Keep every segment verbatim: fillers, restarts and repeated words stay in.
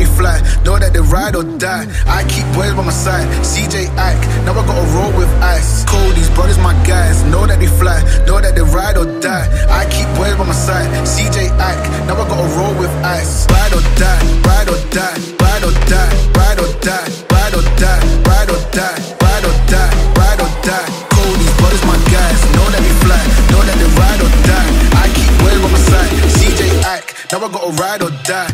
they fly. Know that they ride or die. I keep boys by my side. C J Ack, now I gotta roll with ice. Cold, these brothers my guys. Know that they fly. Know that they ride or die. I keep boys by my side. C J Ack, now I gotta roll with ice. Ride or die. Ride or die. Ride or die. Ride or die. Ride or die. Ride or die. Ride or die. Ride or die. Cold, these brothers my guys. Know that they fly. Know that they ride or die. I keep boys by my side. C J Ack, now I gotta ride or die.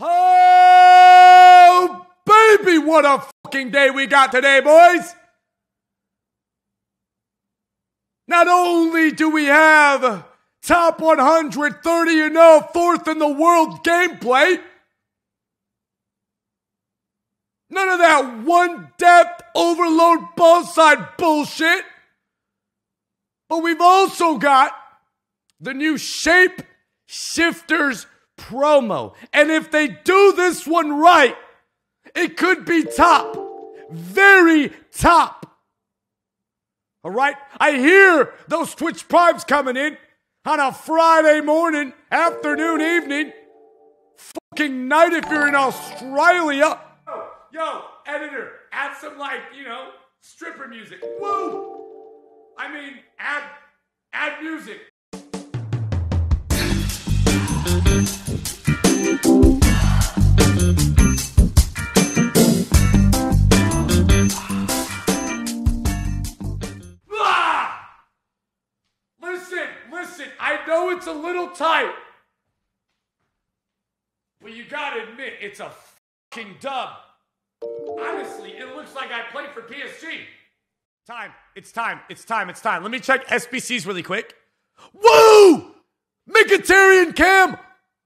Oh, baby, what a fucking day we got today, boys. Not only do we have top one hundred thirty, you know, fourth in the world gameplay, none of that one-depth overload ball side bullshit. But we've also got the new SHAPESHIFTERS promo. And if they do this one right, it could be top. Very top. All right? I hear those Twitch Primes coming in on a Friday morning, afternoon, evening. Fucking night if you're in Australia. Yo, editor, add some, like, you know, stripper music. Woo! I mean, add, add music. Ah! Listen, listen, I know it's a little tight, but you gotta admit, it's a fucking dub. Honestly, it looks like I played for P S G. Time. It's time. It's time. It's time. Let me check S B Cs really quick. Woo! Mkhitaryan Cam!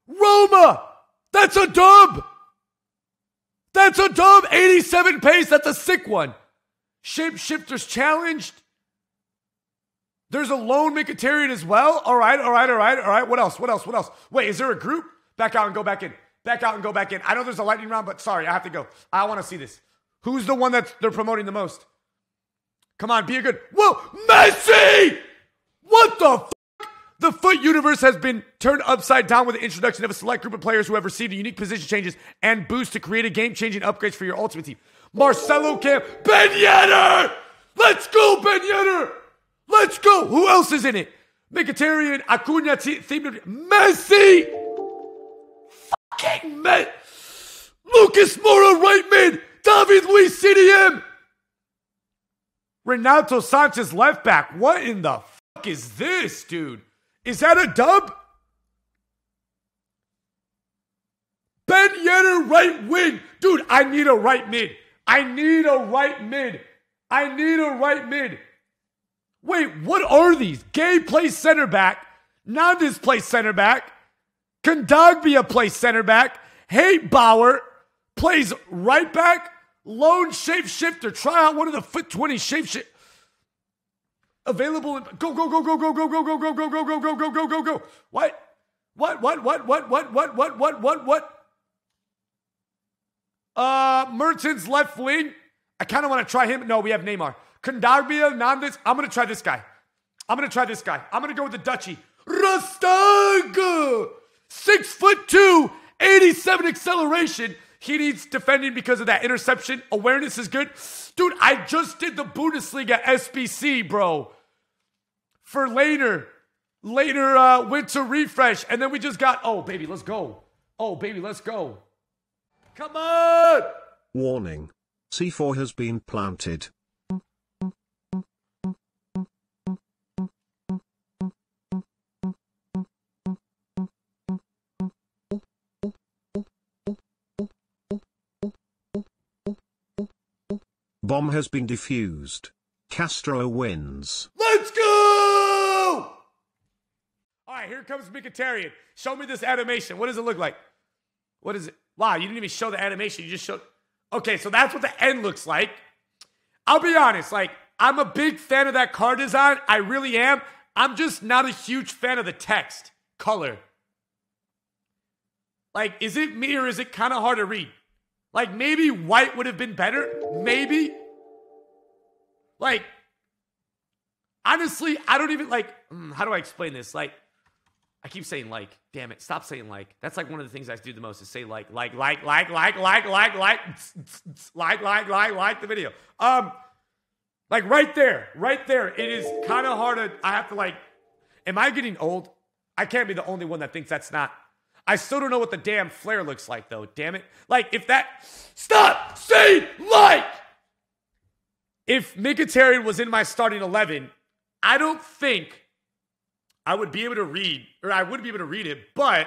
Roma! That's a dub! That's a dub! eighty-seven pace. That's a sick one. Shapeshifters challenged. There's a lone Mkhitaryan as well. All right. All right. All right. All right. What else? What else? What else? Wait, is there a group? Back out and go back in. Back out and go back in. I know there's a lightning round, but sorry, I have to go. I want to see this. Who's the one that they're promoting the most? Come on, be a good... Whoa! Messi! What the fuck? The foot universe has been turned upside down with the introduction of a select group of players who have received unique position changes and boosts to create a game-changing upgrades for your ultimate team. Marcelo Camp. Ben Yedder! Let's go, Ben Yedder! Let's go! Who else is in it? Mkhitaryan, Acuna, Thiem, Messi! King Met, Lucas Moura, right mid, David Luiz, C D M, Renato Sanchez, left back. What in the fuck is this, dude? Is that a dub? Ben Yedder, right wing. Dude, I need a right mid. I need a right mid. I need a right mid. Wait, what are these? Gay plays center back. Nandes plays center back. Kondogbia plays center back. Hate Bauer plays right back. Lone shapeshifter. Try out one of the foot twenty shapeshift available. Go go go go go go go go go go go go go go go go go. What? What? What? What? What? What? What? What? What? What? What? Uh, Mertens left wing. I kind of want to try him. No, we have Neymar. Kondogbia, Nandes. I'm gonna try this guy. I'm gonna try this guy. I'm gonna go with the Dutchie. Rustag. Six foot two, eighty-seven acceleration. He needs defending because of that interception. Awareness is good. Dude, I just did the Bundesliga S B C, bro. For later. Later uh, winter refresh. And then we just got... Oh, baby, let's go. Oh, baby, let's go. Come on! Warning. C four has been planted. Bomb has been defused. Castro wins. Let's go! All right, here comes Mkhitaryan. Show me this animation. What does it look like? What is it? Wow, you didn't even show the animation. You just showed... Okay, so that's what the end looks like. I'll be honest. Like, I'm a big fan of that car design. I really am. I'm just not a huge fan of the text color. Like, is it me or is it kind of hard to read? Like, maybe white would have been better. Maybe. Like, honestly, I don't even, like, how do I explain this? Like, I keep saying like, damn it, stop saying like. That's like one of the things I do the most is say like, like, like, like, like, like, like, like, like, like, like, like the video. Um, like right there, right there. It is kind of hard to, I have to like, am I getting old? I can't be the only one that thinks that's not. I still don't know what the damn flare looks like though, damn it. Like if that, stop saying like. If Mkhitaryan was in my starting eleven, I don't think I would be able to read, or I would be able to read it, but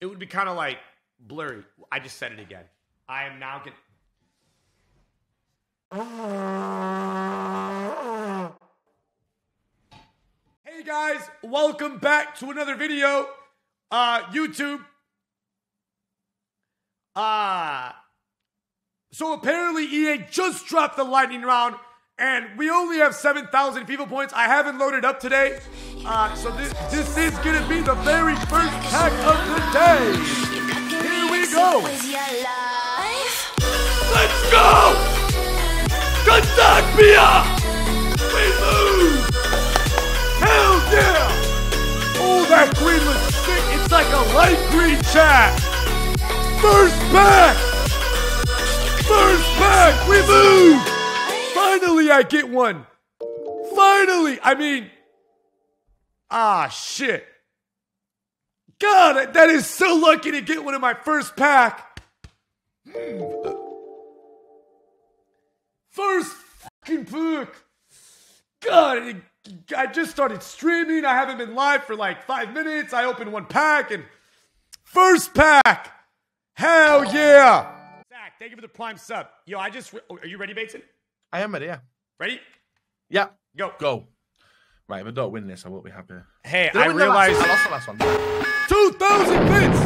it would be kind of like blurry. I just said it again. I am now getting... Hey guys, welcome back to another video. Uh, YouTube. Uh, so apparently E A just dropped the lightning round, and we only have seven thousand FIFA points. I haven't loaded up today. Uh, so this, this is going to be the very first pack of the day. Here we go. Let's go. Kazakhia. We move. Hell yeah. Oh, that green looks sick. It's like a light green chat. First pack. First pack. We move. Finally, I get one. Finally. I mean, ah, shit. God, that is so lucky to get one in my first pack. First fucking pack. God, I just started streaming. I haven't been live for like five minutes. I opened one pack and first pack. Hell yeah. Zach, thank you for the prime sub. Yo, I just, are you ready, Bateson? I am ready, yeah. Ready? Yeah. Go. Go. Right, if I don't win this, I won't be happy. Hey, I realized... I lost the last one. two thousand bits!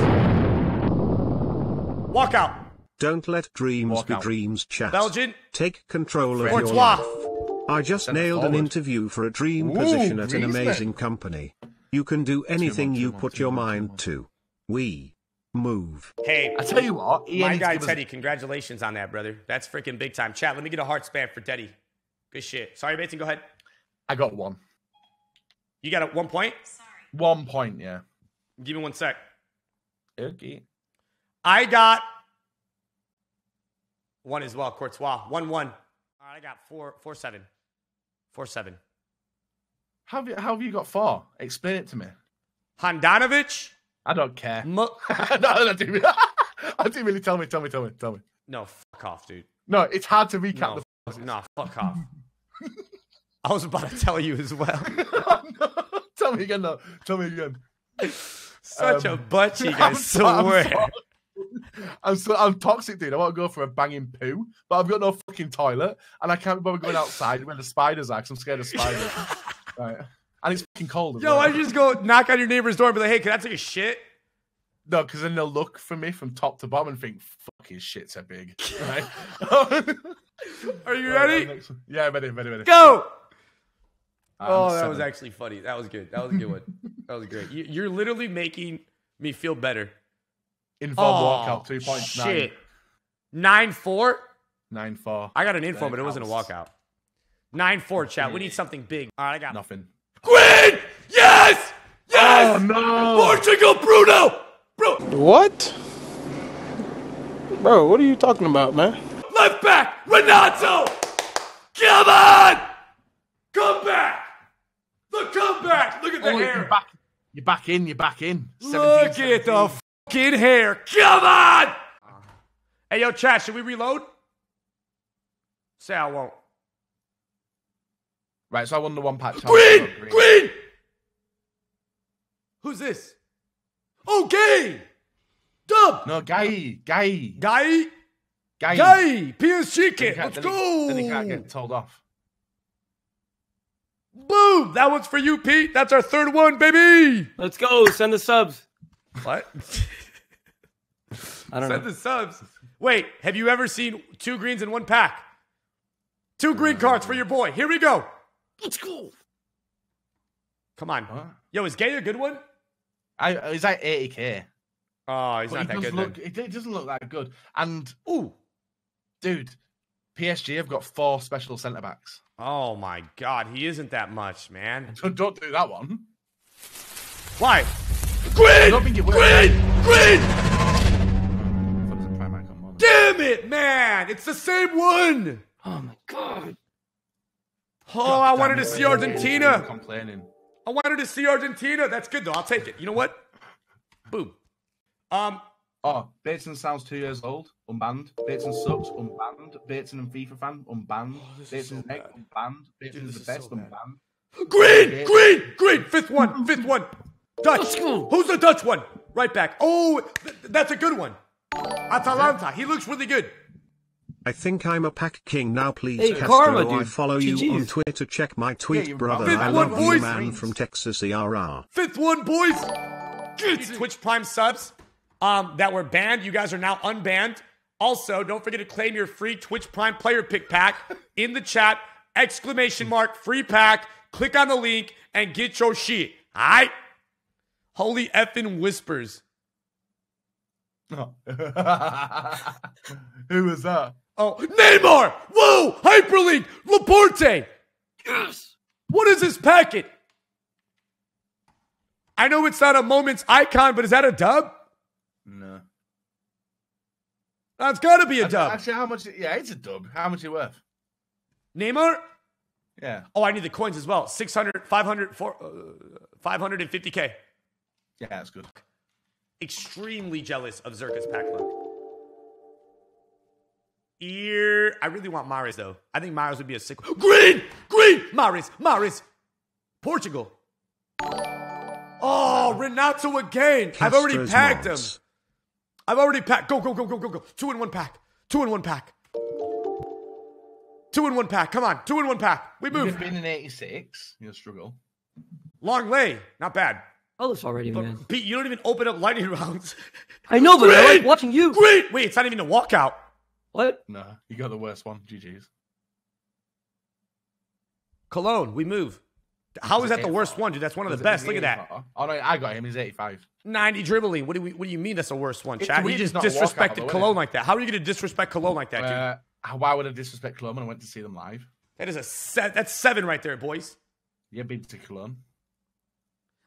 Walk out. Don't let dreams Walk be out. Dreams, chat. Belgian. Take control French. Of your life. I just Send nailed an interview for a dream Ooh, position at an amazing it. Company. You can do anything much, you much, put much, your much, mind much. To. We... move. Hey, I tell you what, Ian my guy Teddy, us... congratulations on that, brother. That's freaking big time. Chat, let me get a heart span for Teddy. Good shit. Sorry, Bateson, go ahead. I got one. You got a one point? Sorry. One point, yeah. Give me one sec. Okay. I got one as well, Courtois. One, one. All right, I got four, four, seven. Four, seven. How have you, how have you got four? Explain it to me. Handanovic? I don't care. Mo no, no, do really. I do really. Tell me, tell me, tell me, tell me. No, fuck off, dude. No, it's hard to recap. No, the fuck, no, fuck off. I was about to tell you as well. Oh, no. Tell me again, though. Tell me again. Such um, a butt cheek, I swear. I'm, so, I'm toxic, dude. I won't go for a banging poo, but I've got no fucking toilet, and I can't remember going outside where the spiders are, because I'm scared of spiders. Right. And it's fucking cold. Yo, well. I just go knock on your neighbor's door and be like, hey, can I take a shit? No, because then they'll look for me from top to bottom and think, fucking shits are big. Right? Are you ready? Right, yeah, ready, ready, ready. Go! I'm oh, that seven. Was actually funny. That was good. That was a good one. That was great. You, you're literally making me feel better. Info oh, walkout, two point nine. Shit. nine four? nine four. I got an info, but it counts. Wasn't a walkout. nine four, chat. We need something big. All right, I got nothing. Green! Yes! Yes! Oh, no! Portugal, Bruno! Bro. What? Bro, what are you talking about, man? Left back, Renato! Come on! Come back! The comeback! Look at the oh, hair! You're back. You're back in, you're back in. seventeen, Look seventeen. At the fucking hair! Come on! Hey, yo, chat, should we reload? Say I won't. Right, so I won the one pack. Green! Green! Green! Who's this? Oh, Gay! Dub! No, Guy. Guy. Guy? Guy. Guy! P S G kit! Let's then go! He, then he can't get told off. Boom! That one's for you, Pete. That's our third one, baby! Let's go. Send the subs. What? I don't Send know. Send the subs. Wait, have you ever seen two greens in one pack? Two green cards for your boy. Here we go. Let's go. Come on. Huh? Yo, is Gay a good one? I, he's like eighty K. Oh, he's but not he that good. Look, it doesn't look that good. And, ooh, dude, P S G have got four special centre-backs. Oh, my God. He isn't that much, man. Don't, don't do that one. Why? Green! Green! Green! Damn it, man! It's the same one! Oh, my God. Oh, God, I wanted it. to see Argentina. Complaining. I wanted to see Argentina. That's good, though. I'll take it. You know what? Boom. Um... Oh, Bateson sounds two years old, unbanned. Bateson sucks, unbanned. Bateson and FIFA fan, unbanned. Oh, Bateson's so neck, unbanned. Bateson's the best, so unbanned. Green, Bateson. green, green. Fifth one, fifth one. Dutch. Who's the Dutch one? Right back. Oh, th that's a good one. Atalanta. He looks really good. I think I'm a pack king now, please. Hey, Castro, Karma, dude. I follow G Gs. You on Twitter. Check my tweet, yeah, brother. Fifth I one, love boys. You, man, from Texas, E R R. Fifth one, boys. Twitch Prime subs. Um, that were banned. You guys are now unbanned. Also, don't forget to claim your free Twitch Prime player pick pack in the chat. Exclamation mark, free pack. Click on the link and get your shit. All right? Holy effing whispers. Oh. Who was that? Oh, Neymar! Whoa! Hyperlink! Laporte! Yes! What is this packet? I know it's not a Moments icon, but is that a dub? No. That's got to be a dub. Actually, how much? Yeah, it's a dub. How much is it worth? Neymar? Yeah. Oh, I need the coins as well. six hundred, five hundred, four, uh, five fifty K. Yeah, that's good. Extremely jealous of Zerka's pack luck. Ear. I really want Mahrez, though. I think Mahrez would be a sick. Green! Green! Mahrez! Mahrez! Portugal. Oh, Renato again. Castro's I've already packed Mars. him. I've already packed. Go, go, go, go, go, go. Two in one pack. Two in one pack. Two in one pack. Come on. Two in one pack. We move. You've been in eighty-six. You'll struggle. Long lay. Not bad. Oh, it's already, but, man. Pete, you don't even open up lightning rounds. I know, but I like watching you. Great. Wait, it's not even a walkout. What? No, you got the worst one. G G's. Cologne. We move. How is that the worst one, dude? That's one of the best. Look at that. Oh, no, I got him. He's eighty-five. ninety dribbling. What do we? What do you mean that's the worst one, chat? You just disrespected Cologne like that. How are you going to disrespect Cologne like that, dude? Why would I disrespect Cologne when I went to see them live? That is a set. That's seven right there, boys. You've been to Cologne.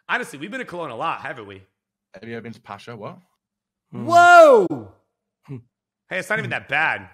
Honestly, we've been to Cologne a lot, haven't we? Have you ever been to Pasha? What? Whoa! Hey, it's not even that bad.